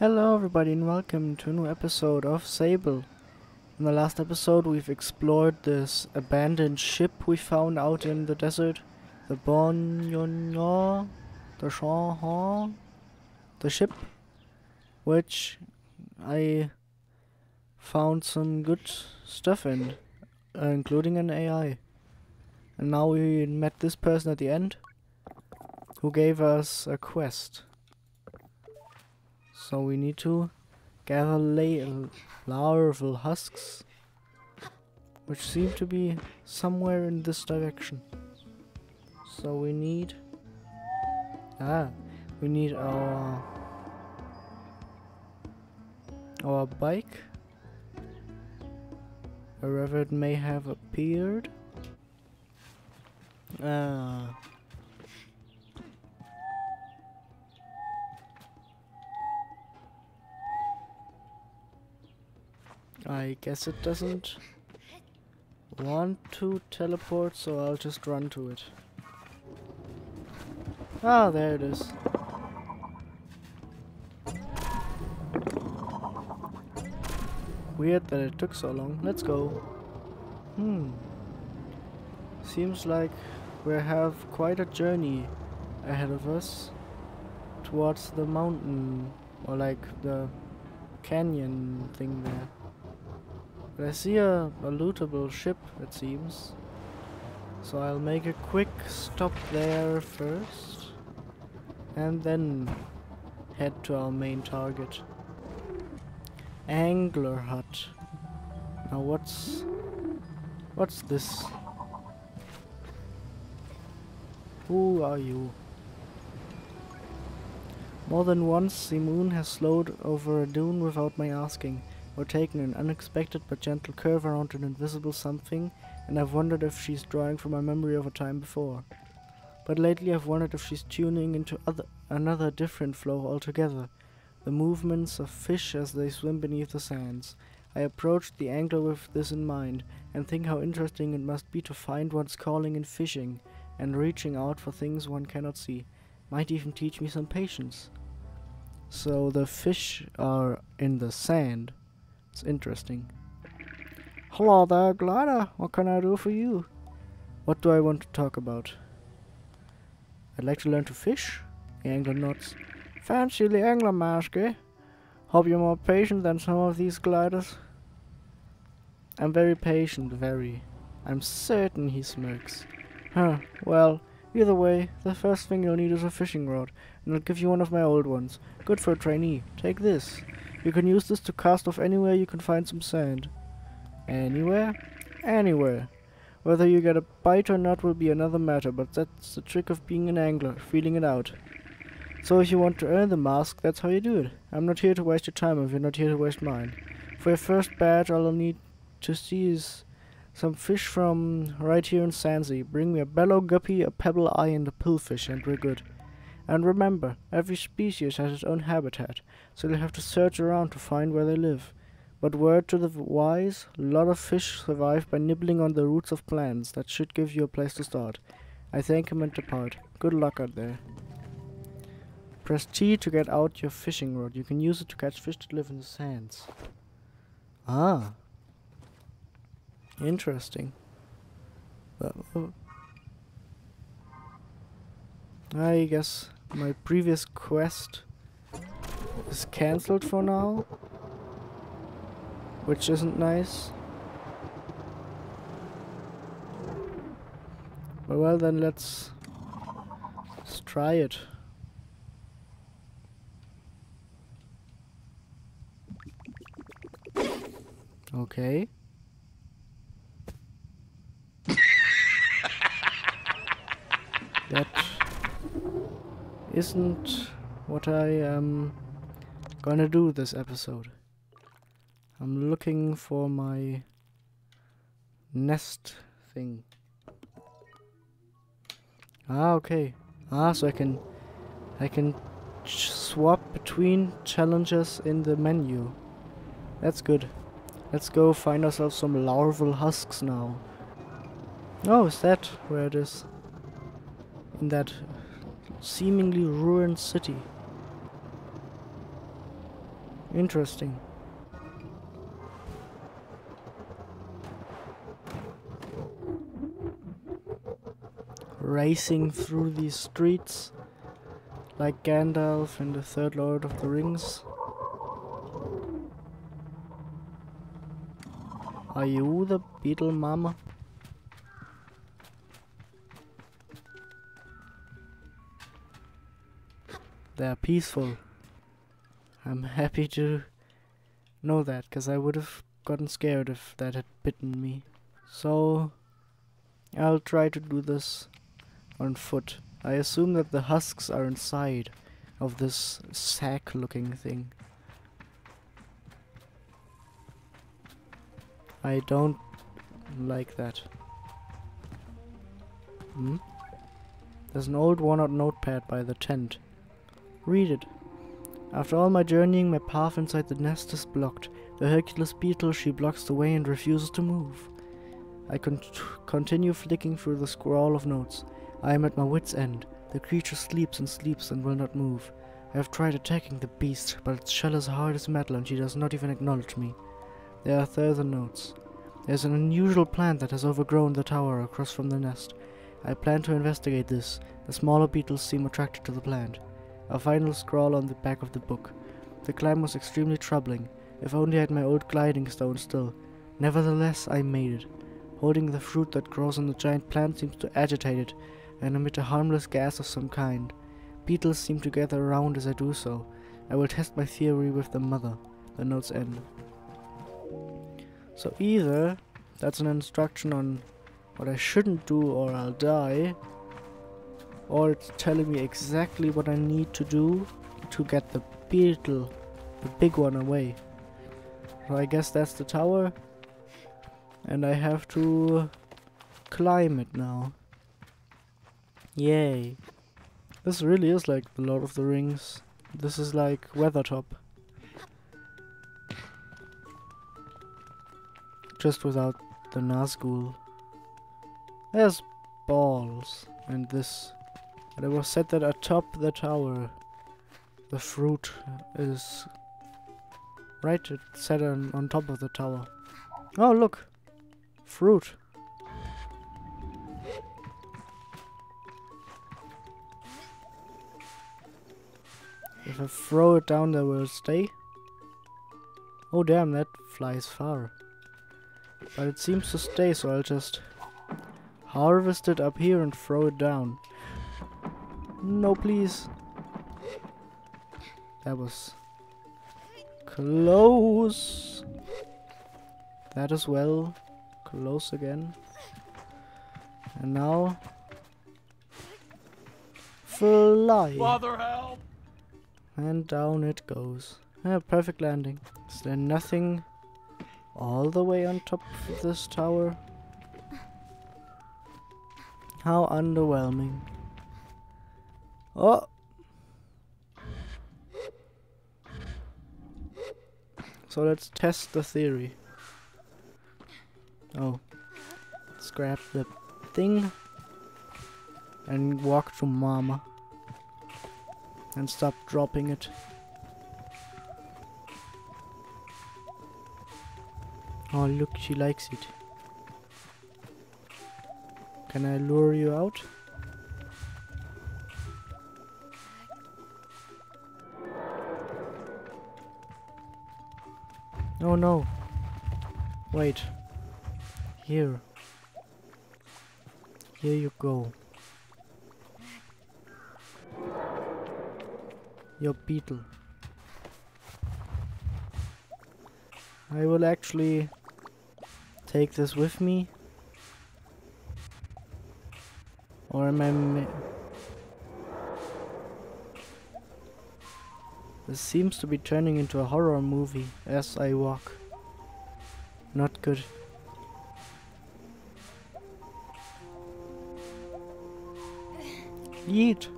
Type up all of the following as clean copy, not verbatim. Hello everybody and welcome to a new episode of Sable. In the last episode we've explored this abandoned ship we found out in the desert. The Bonnyonor, the Shonhon, the ship, which I found some good stuff in, including an AI. And now we met this person at the end, who gave us a quest. So we need to gather larval husks, which seem to be somewhere in this direction. So we need... we need our bike, wherever it may have appeared. I guess it doesn't want to teleport, so I'll just run to it. Ah, there it is. Weird that it took so long. Let's go. Seems like we have quite a journey ahead of us towards the mountain, or like the canyon thing there. But I see a lootable ship, it seems. So I'll make a quick stop there first, and then head to our main target. Angler hut. Now what's this? Who are you? More than once the moon has slowed over a dune without my asking, or taken an unexpected but gentle curve around an invisible something, and I've wondered if she's drawing from my memory of a time before. But lately I've wondered if she's tuning into another different flow altogether, the movements of fish as they swim beneath the sands. I approached the angler with this in mind, and think how interesting it must be to find one's calling in fishing, and reaching out for things one cannot see. Might even teach me some patience. So the fish are in the sand. Interesting. Hello there, Glider. What can I do for you? What do I want to talk about? I'd like to learn to fish. The angler nods. Fancy the angler mask, eh? Hope you're more patient than some of these gliders. I'm very patient, very. I'm certain, he smirks. Huh, well, either way, the first thing you'll need is a fishing rod, and I'll give you one of my old ones. Good for a trainee. Take this. You can use this to cast off anywhere you can find some sand. Anywhere? Anywhere. Whether you get a bite or not will be another matter, but that's the trick of being an angler, feeling it out. So if you want to earn the mask, that's how you do it. I'm not here to waste your time if you're not here to waste mine. For your first badge, all I'll need to see is some fish from right here in Sansi. Bring me a bellow guppy, a pebble eye, and a pillfish, and we're good. And remember, every species has its own habitat, so you'll have to search around to find where they live. But word to the wise, a lot of fish survive by nibbling on the roots of plants. That should give you a place to start. I thank him and depart. Good luck out there. Press T to get out your fishing rod. You can use it to catch fish that live in the sands. Ah. Interesting. I guess my previous quest is cancelled for now, which isn't nice. But well then, let's try it. Okay. That isn't what I am gonna do this episode. I'm looking for my nest thing. Ah, okay. Ah, so I can swap between challenges in the menu. That's good. Let's go find ourselves some larval husks now. Oh, is that where it is? In that seemingly ruined city. Interesting. Racing through these streets like Gandalf in the third Lord of the Rings. Are you the beetle mama? They are peaceful. I'm happy to know that, because I would have gotten scared if that had bitten me. So I'll try to do this on foot. I assume that the husks are inside of this sack looking thing. I don't like that. There's an old worn-out notepad by the tent. Read it. After all my journeying, my path inside the nest is blocked. The Hercules beetle, she blocks the way and refuses to move. I continue flicking through the scroll of notes. I am at my wit's end. The creature sleeps and sleeps and will not move. I have tried attacking the beast, but its shell is hard as metal and she does not even acknowledge me. There are further notes. There's an unusual plant that has overgrown the tower across from the nest. I plan to investigate this. The smaller beetles seem attracted to the plant. A final scrawl on the back of the book. The climb was extremely troubling. If only I had my old gliding stone still. Nevertheless, I made it. Holding the fruit that grows on the giant plant seems to agitate it and emit a harmless gas of some kind. Beetles seem to gather around as I do so. I will test my theory with the mother. The notes end. So either that's an instruction on what I shouldn't do or I'll die, or it's telling me exactly what I need to do to get the beetle, the big one, away. So I guess that's the tower, and I have to climb it now. Yay. This really is like the Lord of the Rings. This is like Weathertop. Just without the Nazgul. There's balls and this. And it was said that atop the tower the fruit is... Right, it said on top of the tower. Oh, look! Fruit! If I throw it down, there will stay. Oh damn, that flies far. But it seems to stay, so I'll just harvest it up here and throw it down. No, please. That was close. That as well. Close again. And now fly. Father, help! And down it goes. Ah, perfect landing. Is there nothing all the way on top of this tower? How underwhelming. Oh! So let's test the theory. Oh. Let's grab the thing and walk to Mama. And stop dropping it. Oh look, she likes it. Can I lure you out? Oh no. Wait. Here. Here you go. Your beetle. I will actually take this with me. Or am I... This seems to be turning into a horror movie as I walk. Not good. Yeet!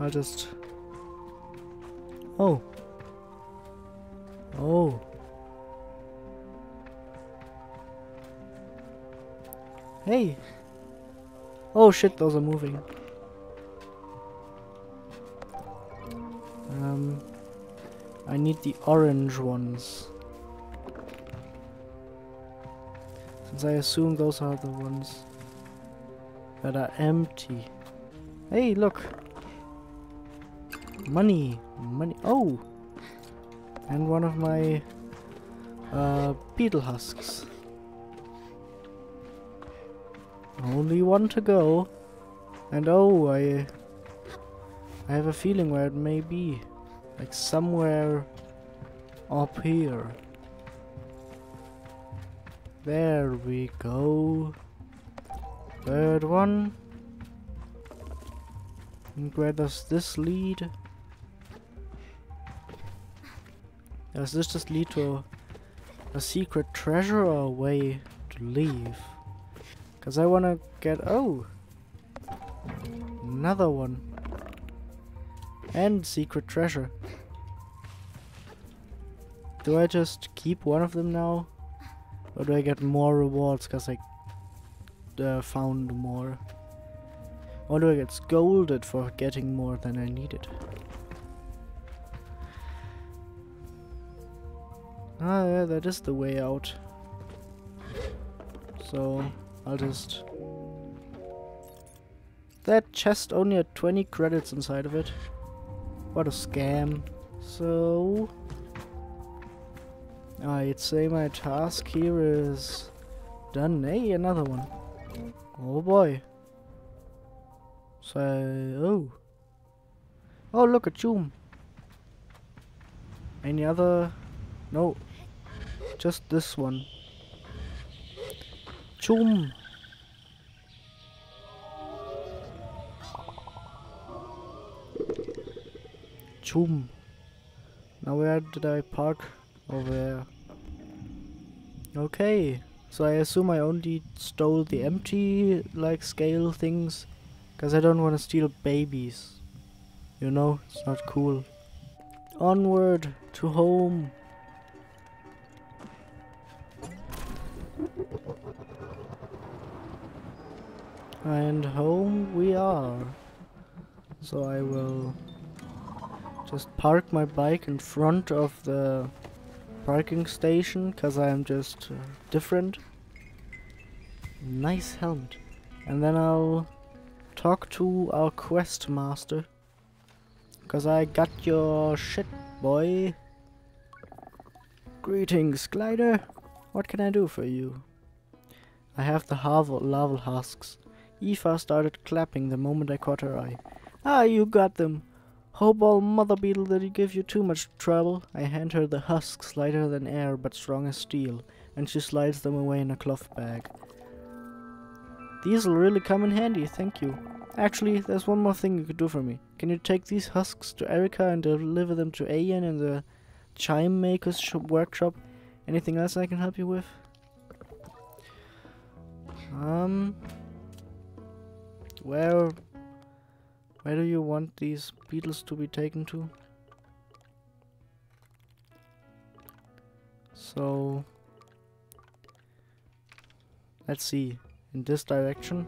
I'll just... Oh. Oh. Hey! Oh shit, those are moving. I need the orange ones. Since I assume those are the ones that are empty. Hey, look! Money! Money! Oh! And one of my beetle husks. Only one to go. And oh, I have a feeling where it may be. Like somewhere up here. There we go. Third one. And where does this lead? Does this just lead to a secret treasure or a way to leave? Because I want to get... Oh! Another one. And secret treasure. Do I just keep one of them now? Or do I get more rewards because I found more? Or do I get scolded for getting more than I needed? Ah, yeah, that is the way out. So, I'll just... That chest only had 20 credits inside of it. What a scam. So... I'd say my task here is... done. Hey, another one. Oh boy. So... Oh. Oh, look, a tomb. Any other... No. Just this one. Chum. Chum. Now where did I park? Over there. Okay. So I assume I only stole the empty, like, scale things. Because I don't want to steal babies. You know? It's not cool. Onward to home. And home we are. So I will just park my bike in front of the parking station because I am just different. Nice helmet. And then I'll talk to our quest master because I got your shit, boy. Greetings, Glider. What can I do for you? I have the Larva Husks. Aoife started clapping the moment I caught her eye. Ah, you got them. Hope all mother beetle didn't give you too much trouble. I hand her the husks, lighter than air but strong as steel, and she slides them away in a cloth bag. These'll really come in handy, thank you. Actually, there's one more thing you could do for me. Can you take these husks to Erica and deliver them to Ayan in the Chime Maker's workshop? Anything else I can help you with? Where do you want these beetles to be taken to? So... Let's see. In this direction?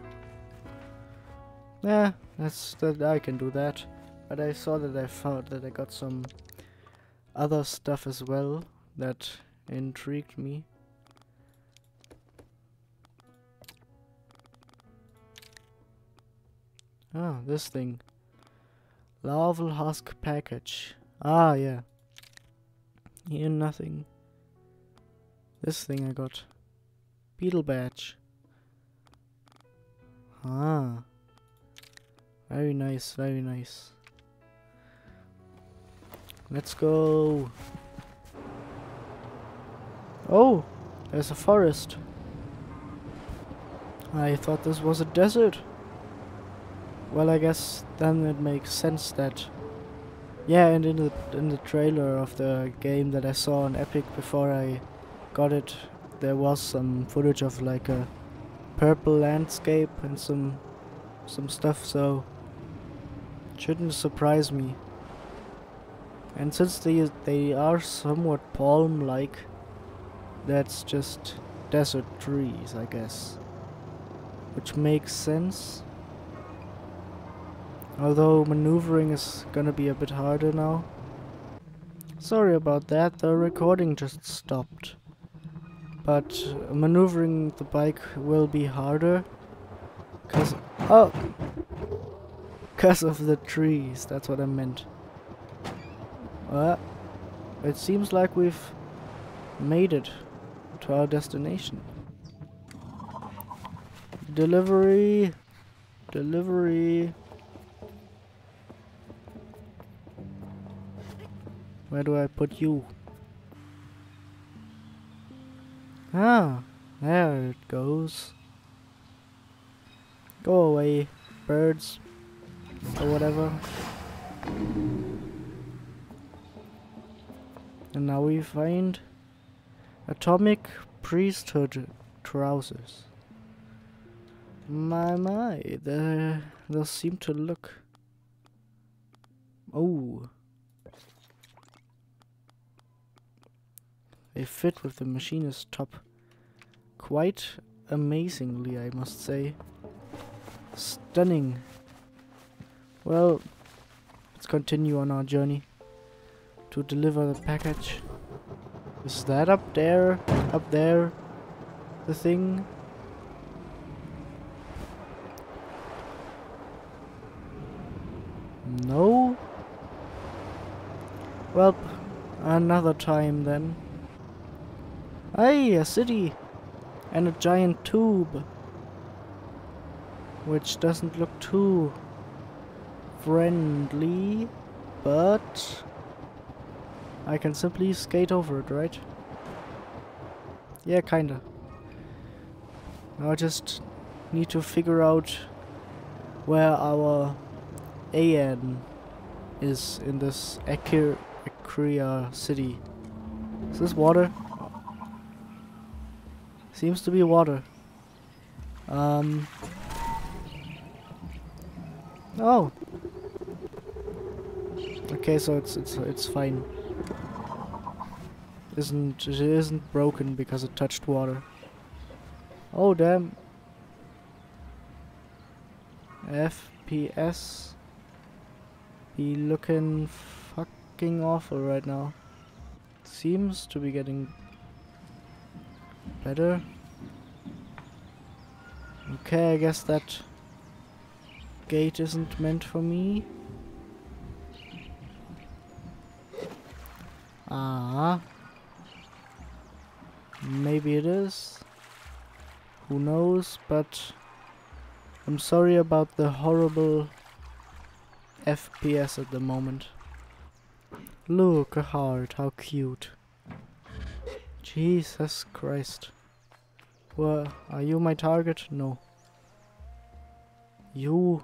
Yeah, that I can do that. But I saw that I found that I got some other stuff as well that intrigued me. Ah, this thing. Larval husk package. Ah, yeah. Here, nothing. This thing I got. Beetle badge. Ah. Very nice, very nice. Let's go. Oh, there's a forest. I thought this was a desert. Well, I guess then it makes sense that... Yeah, and in the trailer of the game that I saw on Epic before I got it, there was some footage of like a purple landscape and some stuff, so it shouldn't surprise me. And since they are somewhat palm-like, that's just desert trees, I guess. Which makes sense. Although maneuvering is gonna be a bit harder now. Sorry about that, the recording just stopped. But maneuvering the bike will be harder. Cause of the trees, that's what I meant. It seems like we've made it to our destination. Delivery! Delivery! Where do I put you? Ah, there it goes. Go away, birds, or whatever. And now we find atomic priesthood trousers. My, those seem to look... Oh. They fit with the machinist top quite amazingly, I must say. Stunning. Well, let's continue on our journey to deliver the package. Is that up there? Up there? The thing? No? Well, another time then. Hey, a city! And a giant tube! Which doesn't look too friendly, but I can simply skate over it, right? Yeah, kinda. Now I just need to figure out where our AN is in this Acrea city. Is this water? Seems to be water. Oh. Okay, so it's fine. It isn't broken because it touched water. Oh damn. FPS be looking fucking awful right now. Seems to be getting better. Okay, I guess that gate isn't meant for me. Ah. Maybe it is. Who knows, but I'm sorry about the horrible FPS at the moment. Look, a heart, how cute. Jesus Christ. Well, are you my target? No. You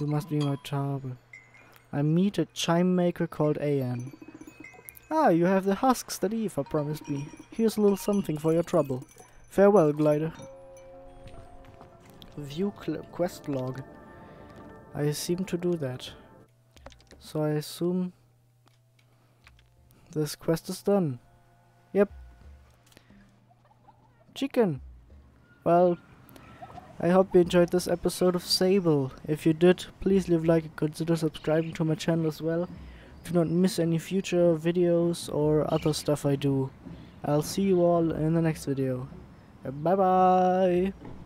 must be my target. I meet a chime maker called AN. Ah, you have the husks that Eva promised me. Here's a little something for your trouble. Farewell, glider. View quest log. I seem to do that. So I assume this quest is done. Yep. Chicken. Well, I hope you enjoyed this episode of Sable. If you did, please leave a like and consider subscribing to my channel as well. Do not miss any future videos or other stuff I do. I'll see you all in the next video. Bye bye!